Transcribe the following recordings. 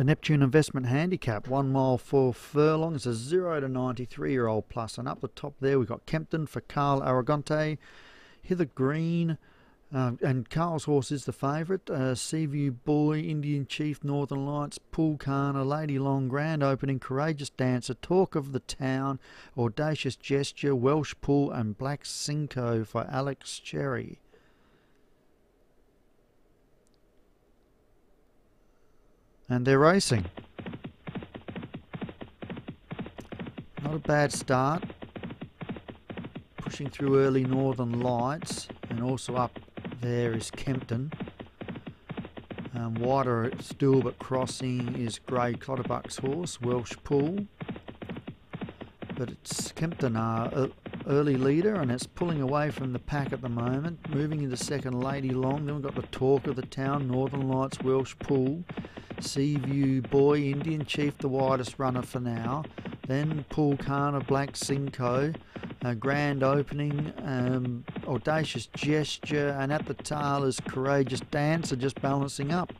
The Neptune Investment Handicap, 1 mile, 4 furlongs, a 0 to 93-year-old plus. And up the top there we've got Kempton for Carl Aragonte, Hither Green, and Carl's horse is the favourite. Seaview Boy, Indian Chief, Northern Lights, Poolcana, Lady Long, Grand Opening, Courageous Dancer, Talk of the Town, Audacious Gesture, Welsh Pool, and Black Cinco for Alex Cherry. And they're racing. Not a bad start. Pushing through early Northern Lights, and also up there is Kempton. Wider still but crossing is Grey Clutterbuck's horse, Welsh Pool. But it's Kempton, our early leader, and it's pulling away from the pack at the moment. Moving into second, Lady Long. Then we've got the Talk of the Town, Northern Lights, Welsh Pool. Seaview Boy, Indian Chief, the widest runner for now. Then Poolcana, Black Cinco, Grand Opening, Audacious Gesture, and at the tail is Courageous Dancer, just balancing up.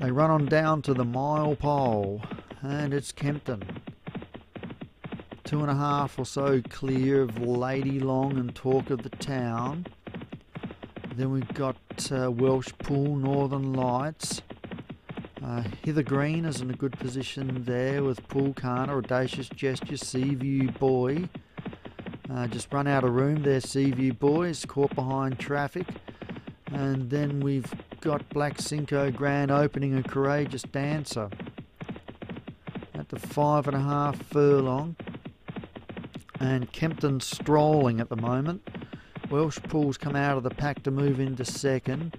They run on down to the mile pole, and it's Kempton. 2.5 or so clear of Lady Long and Talk of the Town. Then we've got Welsh Pool, Northern Lights. Hither Green is in a good position there with Poolcana, Audacious Gesture, Seaview Boy. Just run out of room there, Seaview Boy. It's caught behind traffic. And then we've got Black Cinco, Grand Opening, and Courageous Dancer. At the 5.5 furlong. And Kempton's strolling at the moment. Welsh Pool's come out of the pack to move into second.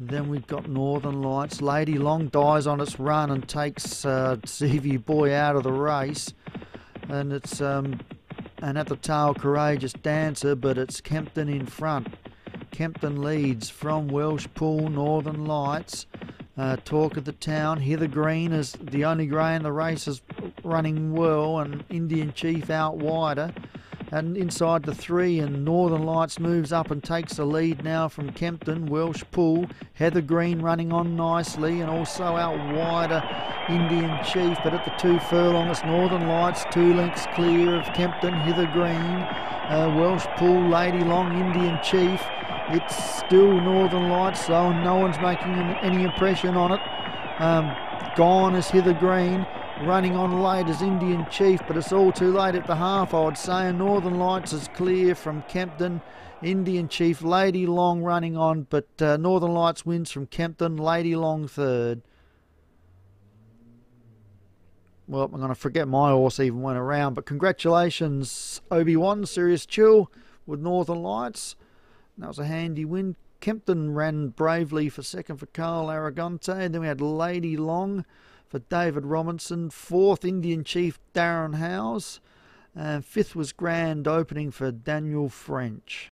Then we've got Northern Lights. Lady Long dies on its run and takes Seaview Boy out of the race. And it's and at the tail, Courageous Dancer, but it's Kempton in front. Kempton leads from Welsh Pool, Northern Lights, Talk of the Town. Hither Green is the only grey in the race, is running well, and Indian Chief out wider and inside the 3, and Northern Lights moves up and takes the lead now from Kempton. Welsh Pool, Heather Green running on nicely, and also out wider Indian Chief, but at the 2 furlong it's Northern Lights 2 lengths clear of Kempton. Hither Green, Welsh Pool, Lady Long, Indian Chief. It's still Northern Lights though, and no one's making any impression on it. Gone is Hither Green. Running on late is Indian Chief, but it's all too late at the half, I would say, and Northern Lights is clear from Kempton. Indian Chief, Lady Long running on, but Northern Lights wins from Kempton, Lady Long 3rd. Well, I'm going to forget my horse even went around, but congratulations, Obi-Wan, Serious Chill with Northern Lights. And that was a handy win. Kempton ran bravely for second for Carl Aragonte, and then we had Lady Long for David Robinson, 4th Indian Chief, Darren Howes, and 5th was Grand Opening for Daniel French.